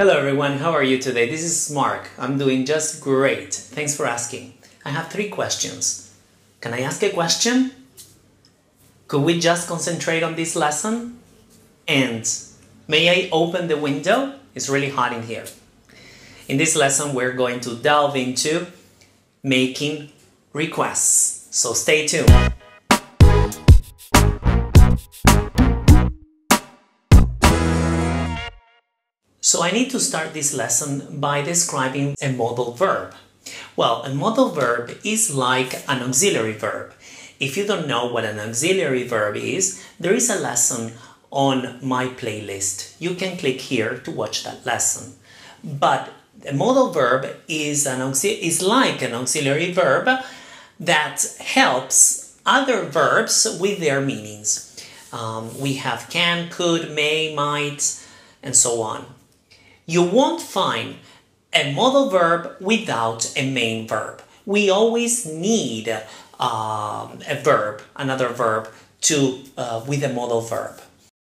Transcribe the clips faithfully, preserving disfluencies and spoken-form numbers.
Hello everyone, how are you today? This is Mark. I'm doing just great. Thanks for asking. I have three questions. Can I ask a question? Could we just concentrate on this lesson? And may I open the window? It's really hot in here. In this lesson, we're going to delve into making requests. So stay tuned. So I need to start this lesson by describing a modal verb. Well, a modal verb is like an auxiliary verb. If you don't know what an auxiliary verb is, there is a lesson on my playlist. You can click here to watch that lesson. But a modal verb is, an auxil is like an auxiliary verb that helps other verbs with their meanings. Um, we have can, could, may, might, and so on. You won't find a modal verb without a main verb. We always need um, a verb, another verb, to, uh, with a modal verb.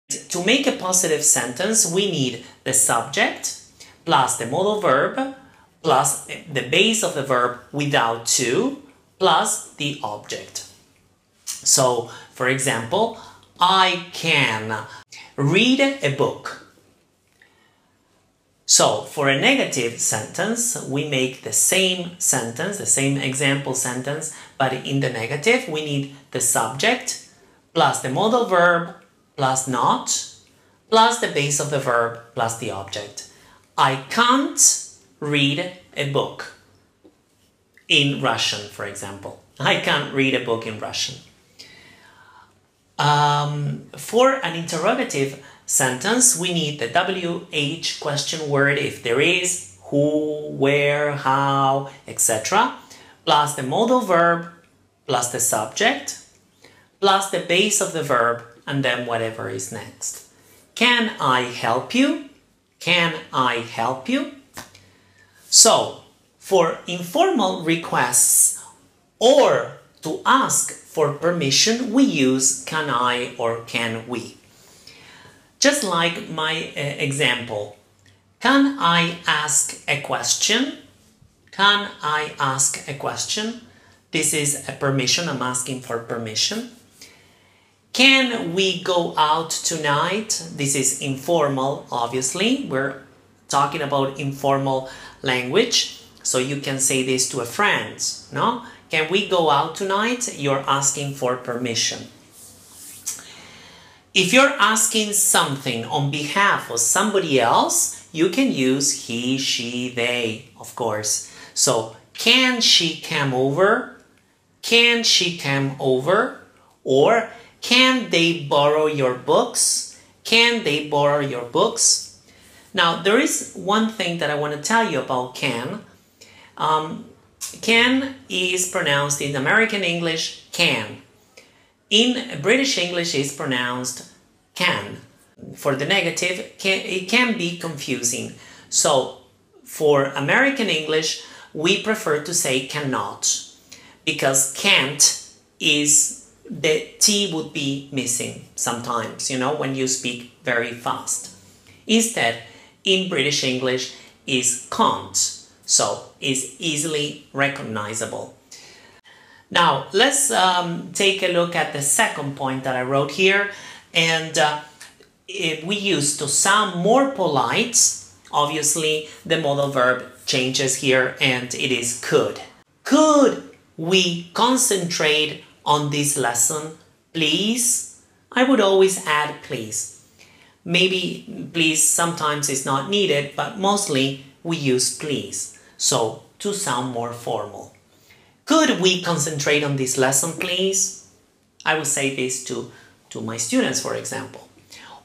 To make a positive sentence, we need the subject plus the modal verb plus the base of the verb without to plus the object. So, for example, I can read a book. So, for a negative sentence, we make the same sentence, the same example sentence, but in the negative, we need the subject plus the modal verb plus not plus the base of the verb plus the object. I can't read a book in Russian, for example. I can't read a book in Russian. Um, for an interrogative sentence, we need the W H question word, if there is, who, where, how, et cetera, plus the modal verb, plus the subject, plus the base of the verb, and then whatever is next. Can I help you? Can I help you? So, for informal requests or to ask for permission, we use can I or can we. Just like my uh, example, can I ask a question? Can I ask a question? This is a permission, I'm asking for permission. Can we go out tonight? This is informal, obviously. We're talking about informal language. So you can say this to a friend, no? Can we go out tonight? You're asking for permission. If you're asking something on behalf of somebody else, you can use he, she, they, of course. So, can she come over? Can she come over? Or, can they borrow your books? Can they borrow your books? Now, there is one thing that I want to tell you about can. Um, can is pronounced in American English, can. In British English, it's pronounced can. For the negative, can, it can be confusing. So, for American English, we prefer to say cannot, because can't is, the T would be missing sometimes, you know, when you speak very fast. Instead, in British English, is can't, so is easily recognizable. Now, let's um, take a look at the second point that I wrote here. And uh, if we use to sound more polite, obviously the modal verb changes here and it is could. Could we concentrate on this lesson, please? I would always add please. Maybe please sometimes is not needed, but mostly we use please. So, to sound more formal. Could we concentrate on this lesson, please? I would say this to, to my students, for example.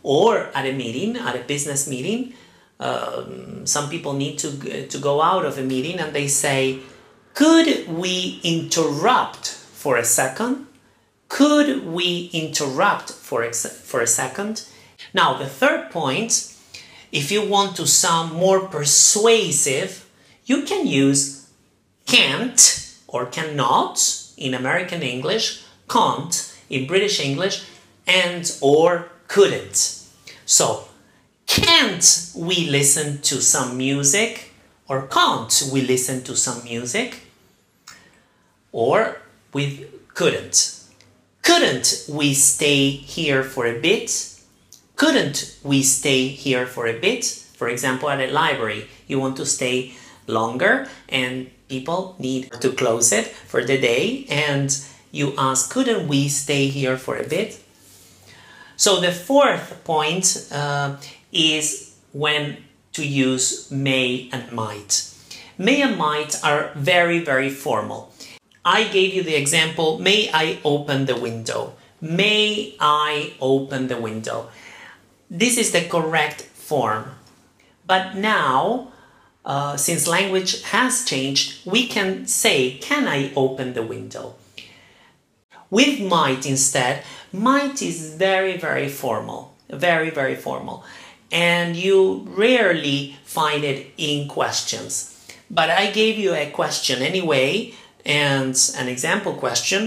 Or at a meeting, at a business meeting, um, some people need to, to go out of a meeting and they say, could we interrupt for a second? Could we interrupt for a, for a second? Now, the third point, if you want to sound more persuasive, you can use can't or cannot in American English, can't in British English, and or couldn't. So, can't we listen to some music? Or can't we listen to some music? Or with couldn't. Couldn't we stay here for a bit? Couldn't we stay here for a bit? For example, at a library, you want to stay longer and people need to close it for the day, and you ask, couldn't we stay here for a bit? So the fourth point uh, is when to use may and might. May and might are very, very formal. I gave you the example, may I open the window? May I open the window? This is the correct form. But now, uh, since language has changed, we can say, can I open the window? With might instead, might is very, very formal, very, very formal. And you rarely find it in questions. But I gave you a question anyway, and an example question,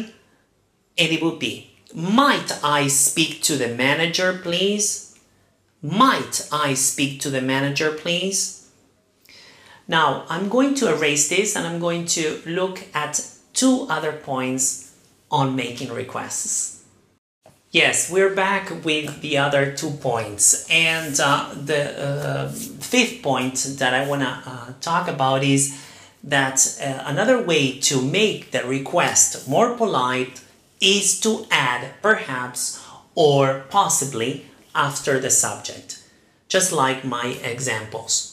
and it would be, might I speak to the manager, please? Might I speak to the manager, please? Now, I'm going to erase this and I'm going to look at two other points on making requests. Yes, we're back with the other two points. And uh, the uh, fifth point that I want to uh, talk about is that uh, another way to make the request more polite is to add perhaps or possibly after the subject, just like my examples.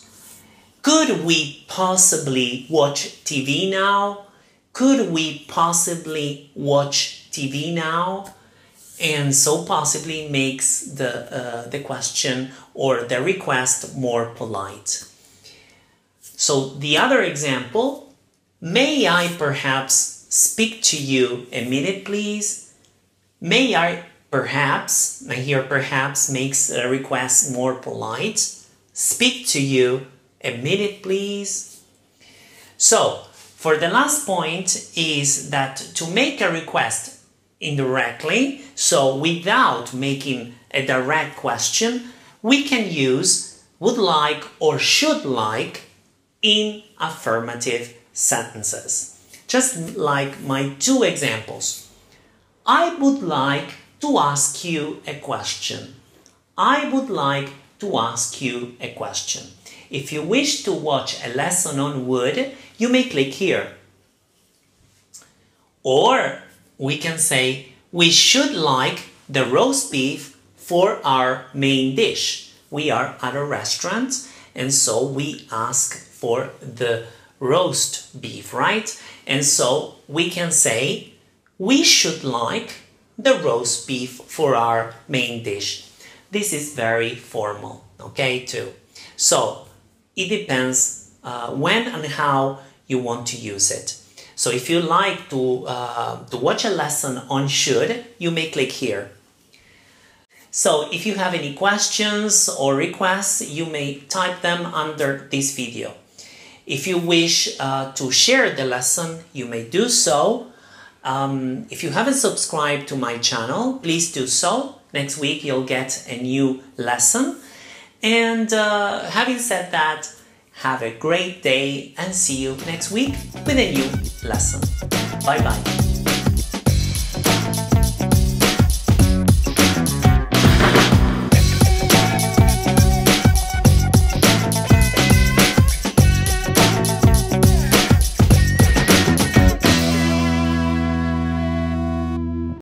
Could we possibly watch T V now? Could we possibly watch T V now? And so possibly makes the, uh, the question or the request more polite. So the other example, may I perhaps speak to you a minute, please? May I perhaps, I hear perhaps makes a request more polite, speak to you a minute, please? So, for the last point is that to make a request indirectly, so without making a direct question, we can use would like or should like in affirmative sentences. Just like my two examples. I would like to ask you a question. I would like to ask you a question. If you wish to watch a lesson on wood, you may click here. Or we can say, we should like the roast beef for our main dish. We are at a restaurant and so we ask for the roast beef, right? And so we can say, we should like the roast beef for our main dish. This is very formal, okay, too. So it depends uh, when and how you want to use it. So if you like to, uh, to watch a lesson on should, you may click here. So if you have any questions or requests, you may type them under this video. If you wish uh, to share the lesson, you may do so. Um, if you haven't subscribed to my channel, please do so. Next week you'll get a new lesson. And uh, having said that, have a great day and see you next week with a new lesson. Bye bye.